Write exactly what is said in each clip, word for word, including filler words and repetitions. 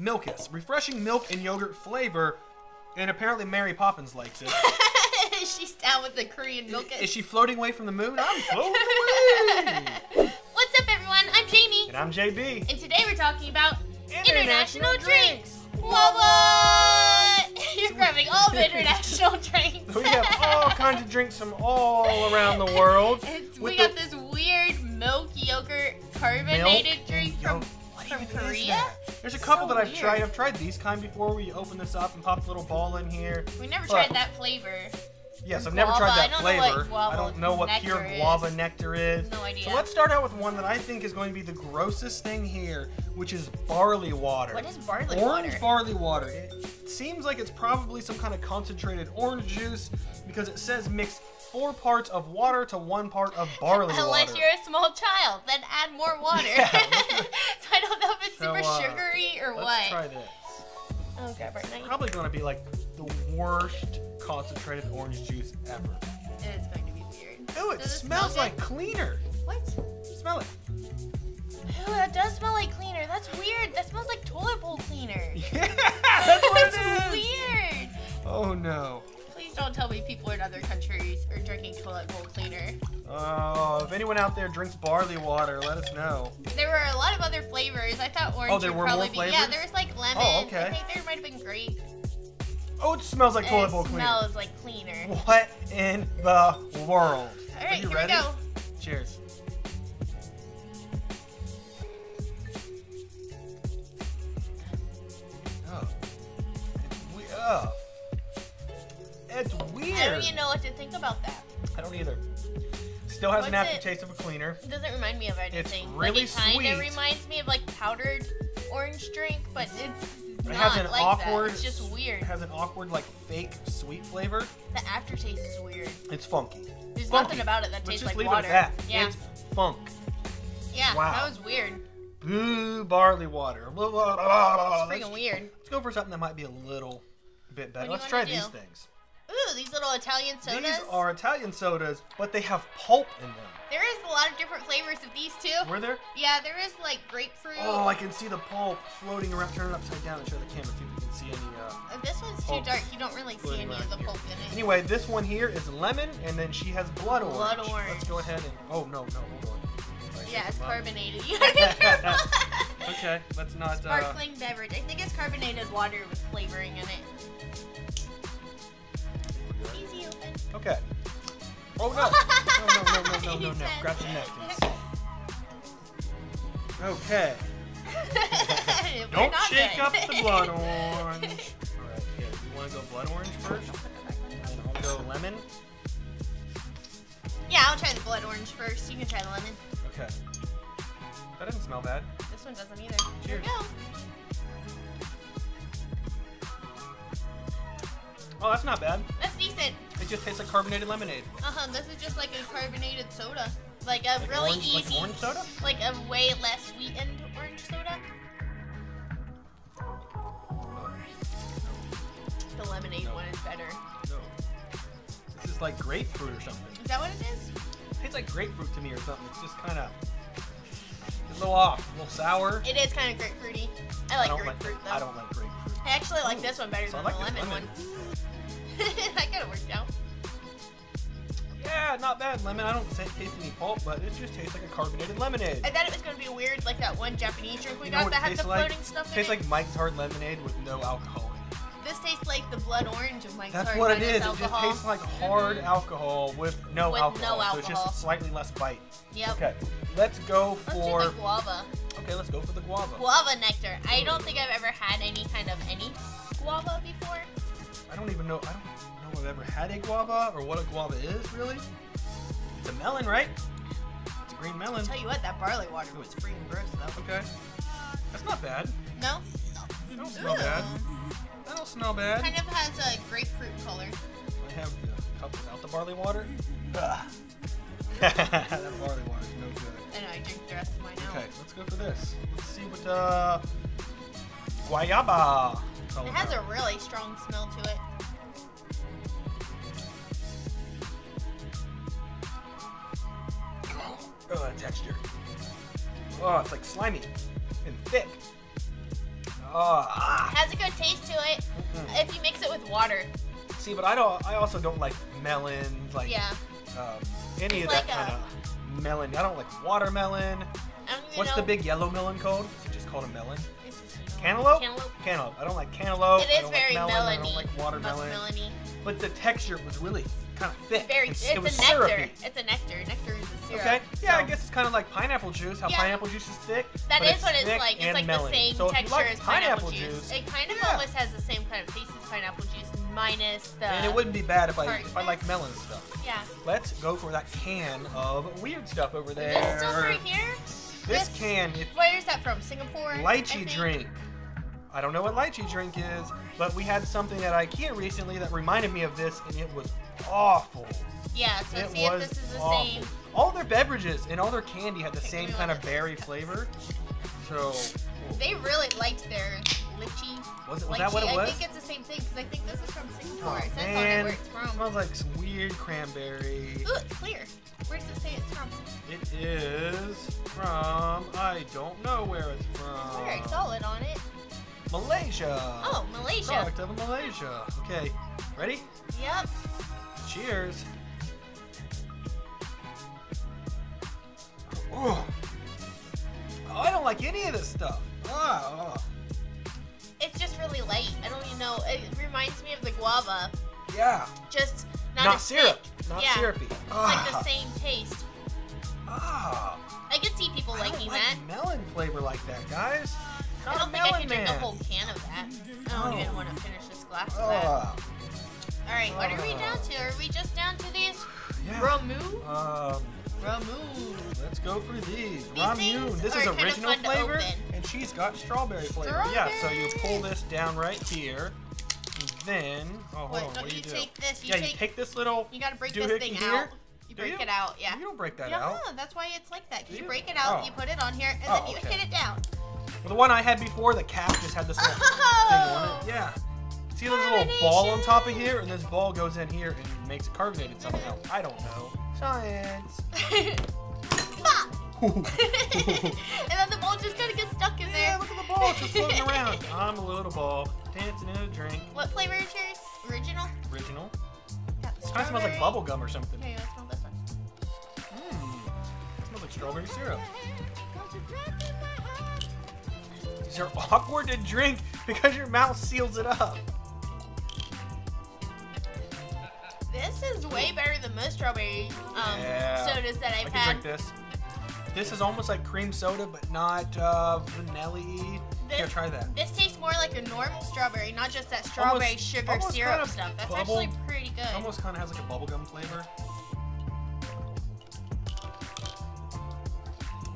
Milkis. Refreshing milk and yogurt flavor, and apparently Mary Poppins likes it. She's down with the Korean Milkis. Is she floating away from the moon? I'm floating away! What's up, everyone? I'm Jamie. And I'm J B. And today we're talking about international, international drinks. What, what? You're grabbing all the international drinks. We have all kinds of drinks from all around the world. We got the... this weird milk yogurt carbonated milk drink from, from Korea. There's a couple so that I've weird. tried. I've tried these kind before where you open this up and pop a little ball in here. We never but, tried that flavor. Yes, I've never guava. tried that I flavor. I don't know what pure guava is. nectar is. No idea. So let's start out with one that I think is going to be the grossest thing here, which is barley water. What is barley orange water? Orange barley water. It seems like it's probably some kind of concentrated orange juice because it says mix four parts of water to one part of barley Unless water. Unless you're a small child, then add more water. Yeah, so I don't know if it's so, super uh, sugary or let's what. Let's try this. Oh, God, right now. Probably going to be like the worst concentrated orange juice ever. It's going to be weird. Ooh, it smells like cleaner. What? Smell it. Ooh, that does smell like cleaner. That's weird. That smells like toilet bowl cleaner. Yeah, that's what it is. That's weird. Oh, no. Please don't tell me people in other countries are drinking toilet bowl cleaner. Oh, if anyone out there drinks barley water, let us know. There were a lot of other flavors. I thought orange oh, there would were probably more flavors? be. Yeah, there was like lemon. Oh, okay. I think there might have been grape. Oh, it smells like toilet bowl cleaner. It smells like cleaner. What in the world? All right, Are you here ready? we go. Cheers. Oh. It's we oh. It's weird. I don't even know what to think about that. I don't either. Still has What's an aftertaste of a cleaner. It doesn't remind me of anything. It's really like it sweet. It kind of reminds me of like powdered orange drink, but it's It has an like awkward, that. It's just weird. It has an awkward, like fake sweet flavor. The aftertaste is weird. It's funky. There's funky. nothing about it that Let's tastes just like leave water. It at that. Yeah. It's funk. Yeah, wow. That was weird. Boo, barley water. It's freaking weird. Let's go for something that might be a little bit better. Let's try do? these things. Ooh, these little Italian sodas. These are Italian sodas, but they have pulp in them. There is a lot of different flavors of these too. Were there? Yeah, there is like grapefruit. Oh, I can see the pulp floating around. Turn it upside down and show the camera see if you can see any. Uh, this one's too dark. You don't really see any of the pulp in it. Anyway, this one here is lemon, and then she has blood orange. Blood orange. Let's go ahead and. Oh no, no, hold on. Yeah, it's carbonated. You gotta be careful. Okay, let's not. Sparkling uh, beverage. I think it's carbonated water with flavoring in it. Easy open. Okay. Oh no! No! No! No! No! No! No! no. Grab some napkins. Okay. Don't shake good. up the blood orange. Alright, yeah. You want to go blood orange first, and I'll go lemon. Yeah, I'll try the blood orange first. You can try the lemon. Okay. That doesn't smell bad. This one doesn't either. Cheers. Here we go. Oh, that's not bad. That's decent. It just tastes like carbonated lemonade. Uh-huh, this is just like a carbonated soda. Like a like really orange, easy, like orange soda? Like a way less sweetened orange soda. The lemonade no. one is better. No. This is like grapefruit or something. Is that what it is? It tastes like grapefruit to me or something. It's just kind of a little off, a little sour. It is kind of grapefruity. I like I grapefruit like, though. I don't like grapefruit. I actually like Ooh. this one better so than like the lemon, lemon one. That kind of worked out. Yeah, not bad lemon. I don't taste any pulp, but it just tastes like a carbonated lemonade. I thought it was going to be weird, like that one Japanese drink we you got that had the like, floating stuff in it. Tastes like Mike's Hard Lemonade with no alcohol in it. This tastes like the blood orange of Mike's That's Hard Lemonade. That's what it is. Alcohol. It just tastes like hard mm-hmm. alcohol with no with alcohol. No alcohol. So it's just slightly less bite. Yep. Okay, let's go for... Let's do the guava. Okay, let's go for the guava. Guava nectar. I don't think I've ever had any kind of any guava before. I don't even know. I don't know if I've ever had a guava or what a guava is, really. It's a melon, right? It's a green melon. I'll tell you what, that barley water was freaking gross, though. Okay. That's not bad. No? It don't smell Ooh. bad. That don't smell bad. It kind of has a grapefruit color. I have the cup without the barley water. Ugh. That barley water is no good. I know, I drink the rest of mine now. Okay, let's go for this. Let's see what, uh... guayaba! Oh, it has no. a really strong smell to it. Oh, that texture. Oh, it's like slimy and thick. Uh, ah. It has a good taste to it mm-mm. if you mix it with water. See, but I don't. I also don't like melon, like yeah. um, any it's of like that kind of melon. I don't like watermelon. I don't What's know. the big yellow melon called? It's just called a melon. Cantaloupe? Cantaloupe? Cantaloupe. I don't like cantaloupe. It is I don't very like melon. melony. I don't like watermelon. Melony. But the texture was really kind of thick. It's, very, it's, it's it was a nectar. Syrupy. It's a nectar. Nectar is a syrup. Okay. Yeah, so. I guess it's kind of like pineapple juice. How yeah. pineapple juice is thick. That is it's what it's like. It's like melon. the same so texture like as pineapple, pineapple juice. juice. It kind of yeah. almost has the same kind of taste as pineapple juice, minus the. And it wouldn't be bad if I if I like melon stuff. Yeah. Let's go for that can of weird stuff over there. Is this stuff right here? This, this can. It, where is that from? Singapore? Lychee drink. I don't know what lychee drink is, but we had something at IKEA recently that reminded me of this, and it was awful. Yeah, so it see if this is the awful. same. All their beverages and all their candy had the okay, same kind of berry flavor. So cool. They really liked their lychee. Was, it, was lychee. that what it was? I think it's the same thing, because I think this is from Singapore. Oh, man. That's where it's from. It smells like some weird cranberry. Ooh, it's clear. Where does it say it's from? It is from, I don't know where it's from. It's very solid on it. Malaysia. Oh, Malaysia. Product of Malaysia. Okay, ready? Yep. Cheers. Oh, I don't like any of this stuff. Ah. Oh. It's just really light. I don't even know. It reminds me of the guava. Yeah. Just not, not syrup. Thick. Not yeah. syrupy. It's ah. like the same taste. Ah. I could see people I liking don't like that. Melon flavor like that, guys. Not I don't think I can drink a whole can of that. I don't oh. even want to finish this glass of uh. that. All right, what uh. are we down to? Are we just down to these? Yeah. Ramune? Um, Ramune. Let's go for these. these Ramune. This is original flavor, and she's got strawberry flavor. Strawberry. Yeah, so you pull this down right here. Then, oh, hold Wait, on. No, what do you, you do? Take this, you yeah, take, you take this little. You gotta break this thing here. out. You break you? it out. Yeah. You don't break that yeah, out. Yeah, that's why it's like that. You, you break it out, oh. you put it on here, and oh, then you okay. hit it down. Well, the one I had before, the cap just had this little oh. thing on it. Yeah. See, there's a little ball on top of here, and this ball goes in here and makes it carbonated somehow. I don't know. Science. And then the ball just kind of gets stuck in yeah, there. Yeah, look at the ball just floating around. I'm a little ball dancing in a drink. What flavor is yours? Original? Original. Kind of smells like bubble gum or something. Here, let's smell this one. Mmm. It smells like strawberry syrup. These are awkward to drink because your mouth seals it up. This is way better than most strawberry um, yeah. sodas that I've I can had. Drink this. This is almost like cream soda, but not uh, vanilla-y. Here, try that. This tastes more like a normal strawberry, not just that strawberry almost, sugar almost syrup kind of stuff. That's bubble, actually pretty good. Almost kind of has like a bubblegum flavor.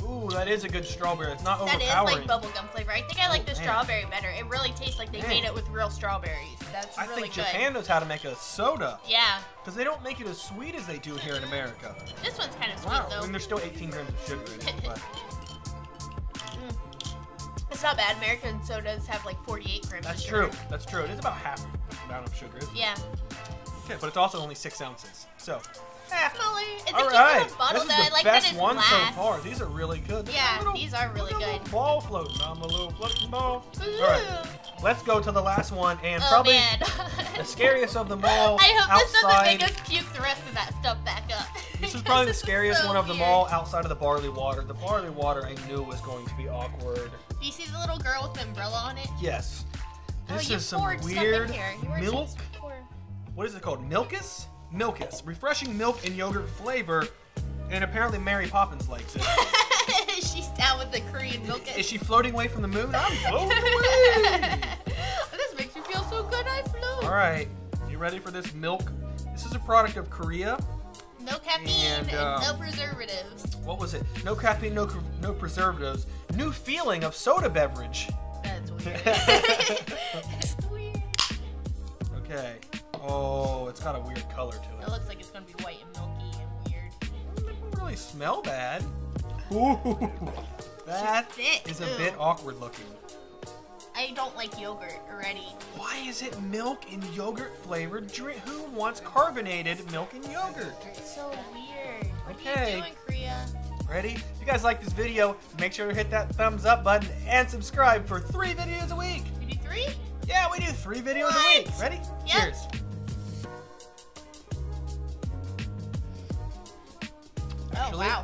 Ooh, that is a good strawberry. It's not overpowering. That is like bubblegum flavor. I think I like oh, the man. strawberry better. It really tastes like they man. made it with real strawberries. That's I really good. I think Japan knows how to make a soda. Yeah. Because they don't make it as sweet as they do here in America. This one's kind of sweet, wow. though. I mean, there's still eighteen grams of sugar in it. But... mm. It's not bad. American sodas have like forty-eight grams That's of sugar. That's true. That's true. It is about half the amount of sugar. Yeah. Okay, but it's also only six ounces. So... It's All a right. bottle this is the I like best one glass. so far. These are really good. There's yeah, little, these are really good. Ball floating. I'm a little floating ball. Ooh. All right, let's go to the last one and oh, probably the scariest of them all. I hope outside. this doesn't make us puke the rest of that stuff back up. This is probably the scariest so one of them weird. all outside of the barley water. The barley water I knew was going to be awkward. Do you see the little girl with the umbrella on it? Yes. This oh, is some weird milk. What is it called? Milkis? Milkis, refreshing milk and yogurt flavor, and apparently Mary Poppins likes it. She's down with the Korean Milkis. Is she floating away from the moon? I'm floating away. This makes me feel so good, I float. All right, you ready for this milk? This is a product of Korea. No caffeine and, um, and no preservatives. What was it? No caffeine, no no preservatives. New feeling of soda beverage. That's weird. That's weird. Okay. Oh, it's got a weird color to it. It looks like it's going to be white and milky and weird. It doesn't really smell bad. Ooh, that is a Ooh. bit awkward looking. I don't like yogurt already. Why is it milk and yogurt flavored drink? Who wants carbonated milk and yogurt? It's so weird. What okay. are you doing, Korea? Ready? If you guys like this video, make sure to hit that thumbs up button and subscribe for three videos a week. We do three? Yeah, we do three videos what? a week. Ready? Yep. Cheers. Actually, oh, wow.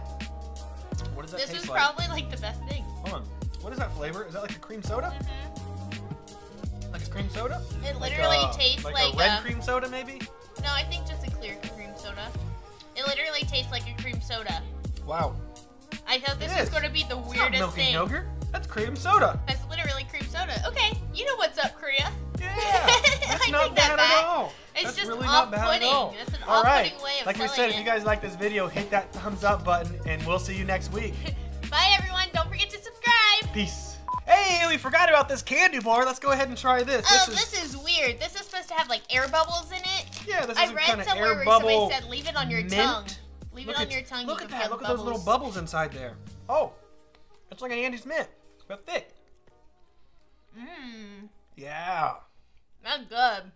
What does that this taste like? This is probably like the best thing. Hold on. What is that flavor? Is that like a cream soda? Mm-hmm. Like a cream soda? It literally like a, tastes like, like a red a, cream soda, maybe? No, I think just a clear cream soda. It literally tastes like a cream soda. Wow. I thought this was going to be the weirdest thing. It's not milk and yogurt. That's cream soda. That's literally cream soda. Okay, you know what's up, Korea. Yeah, that's I not bad that at all. It's that's just really not bad at all. That's an all right. way of like we said, it. If you guys like this video, hit that thumbs up button, and we'll see you next week. Bye, everyone. Don't forget to subscribe. Peace. Hey, we forgot about this candy bar. Let's go ahead and try this. Oh, this is, this is weird. This is supposed to have like air bubbles in it. Yeah, this is kind of air where bubble. I read somewhere where somebody said, "Leave it on your mint. tongue." Leave look it on at, your tongue. Look you at that. Look bubbles. at those little bubbles inside there. Oh, it's like an Andy's mint, but thick. Mmm. Yeah. That's good.